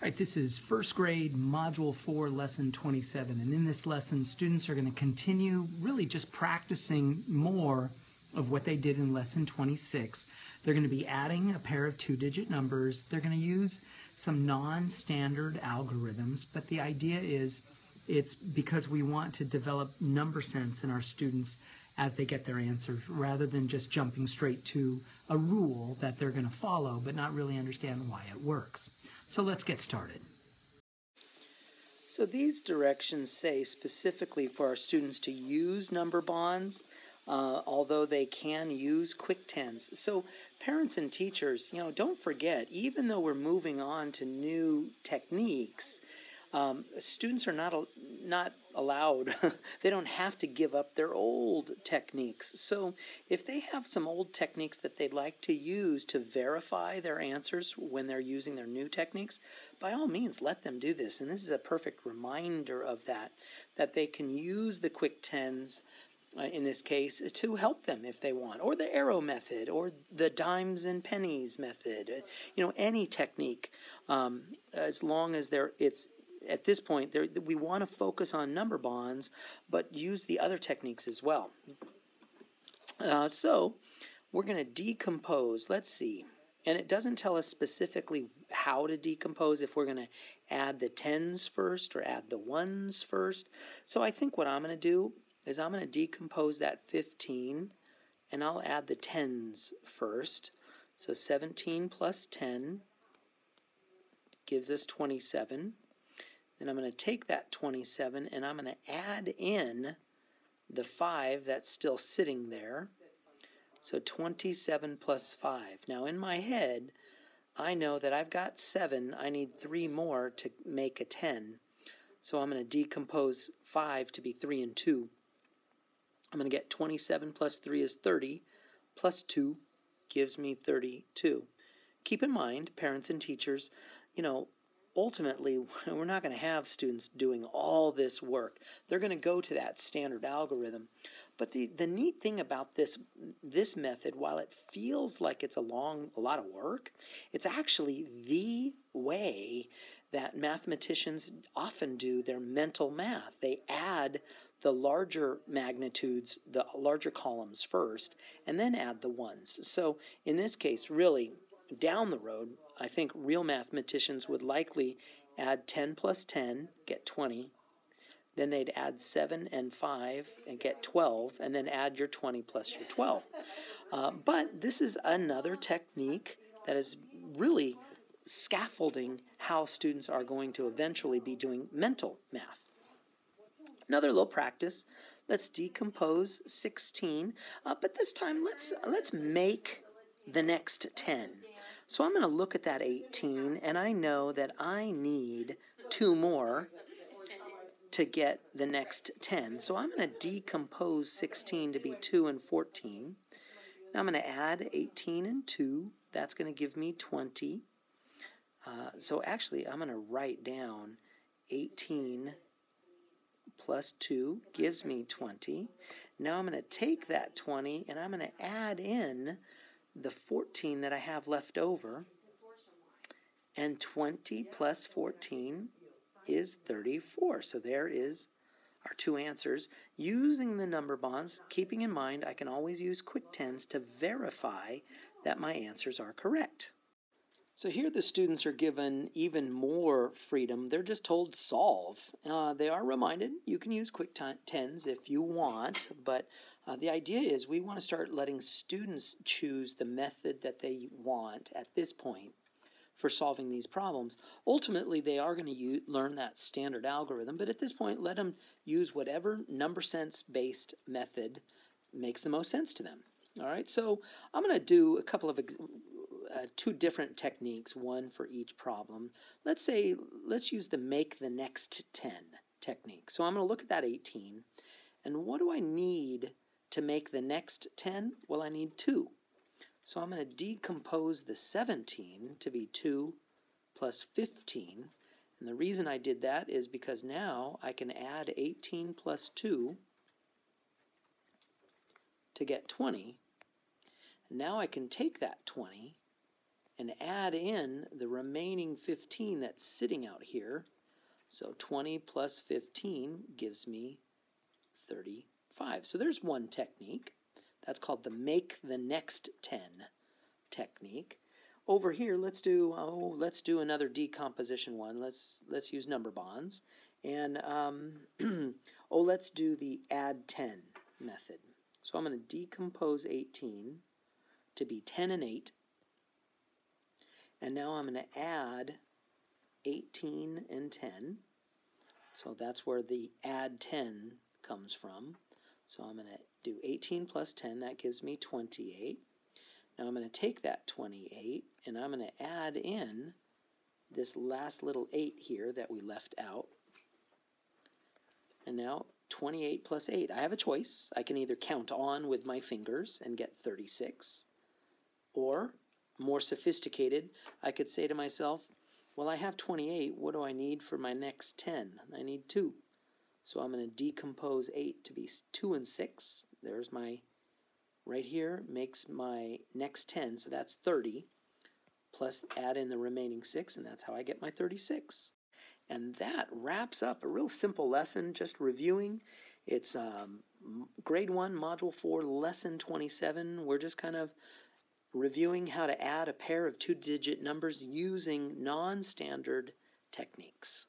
All right, this is first grade, module 4, lesson 27. And in this lesson, students are going to continue really just practicing more of what they did in lesson 26. They're going to be adding a pair of two-digit numbers. They're going to use some non-standard algorithms, but the idea is it's because we want to develop number sense in our students as they get their answers, rather than just jumping straight to a rule that they're going to follow but not really understand why it works. So let's get started. So these directions say specifically for our students to use number bonds, although they can use quick tens. So parents and teachers, you know, don't forget, even though we're moving on to new techniques, students are not allowed. They don't have to give up their old techniques. So if they have some old techniques that they'd like to use to verify their answers when they're using their new techniques, by all means, let them do this. And this is a perfect reminder of that they can use the quick tens in this case to help them if they want, or the arrow method, or the dimes and pennies method. You know, any technique, as long as it's at this point, we want to focus on number bonds, but use the other techniques as well. So we're going to decompose. Let's see. And it doesn't tell us specifically how to decompose, if we're going to add the tens first or add the ones first. So I think what I'm going to do is I'm going to decompose that 15, and I'll add the tens first. So 17 plus 10 gives us 27. Then I'm going to take that 27 and I'm going to add in the 5 that's still sitting there. So 27 plus 5. Now in my head, I know that I've got 7. I need 3 more to make a 10. So I'm going to decompose 5 to be 3 and 2. I'm going to get 27 plus 3 is 30, plus 2 gives me 32. Keep in mind, parents and teachers, you know, ultimately, we're not going to have students doing all this work. They're going to go to that standard algorithm. But the neat thing about this method, while it feels like it's a lot of work, it's actually the way that mathematicians often do their mental math. They add the larger magnitudes, the larger columns first, and then add the ones. So in this case, really, down the road, I think real mathematicians would likely add 10 plus 10, get 20. Then they'd add 7 and 5 and get 12, and then add your 20 plus your 12. But this is another technique that is really scaffolding how students are going to eventually be doing mental math. Another little practice. Let's decompose 16, but this time let's make the next 10. So I'm going to look at that 18, and I know that I need 2 more to get the next 10. So I'm going to decompose 16 to be 2 and 14. Now I'm going to add 18 and 2. That's going to give me 20. So actually, I'm going to write down 18 plus 2 gives me 20. Now I'm going to take that 20, and I'm going to add in the 14 that I have left over, and 20 plus 14 is 34. So there is our two answers. Using the number bonds, keeping in mind I can always use quick tens to verify that my answers are correct. So here the students are given even more freedom. They're just told solve. They are reminded you can use quick tens if you want, but the idea is we want to start letting students choose the method that they want at this point for solving these problems. Ultimately, they are going to learn that standard algorithm, but at this point, let them use whatever number sense-based method makes the most sense to them. All right, so I'm going to do a couple of two different techniques, one for each problem. Let's use the make the next 10 technique. So I'm going to look at that 18, and what do I need to make the next 10? Well, I need 2. So I'm going to decompose the 17 to be 2 plus 15, and the reason I did that is because now I can add 18 plus 2 to get 20. Now I can take that 20 and add in the remaining 15 that's sitting out here. So 20 plus 15 gives me 35. So there's one technique. That's called the make the next 10 technique. Over here, let's do another decomposition one. Let's use number bonds. And let's do the add 10 method. So I'm going to decompose 18 to be 10 and 8. And now I'm going to add 18 and 10. So that's where the add 10 comes from. So I'm going to do 18 plus 10. That gives me 28. Now I'm going to take that 28 and I'm going to add in this last little 8 here that we left out. And now 28 plus 8. I have a choice. I can either count on with my fingers and get 36, or more sophisticated, I could say to myself, well, I have 28. What do I need for my next 10? I need 2. So I'm going to decompose 8 to be 2 and 6. There's my, right here, makes my next 10. So that's 30, plus add in the remaining 6, and that's how I get my 36. And that wraps up a real simple lesson, just reviewing. It's grade 1, module 4, lesson 27. We're just kind of reviewing how to add a pair of two-digit numbers using non-standard techniques.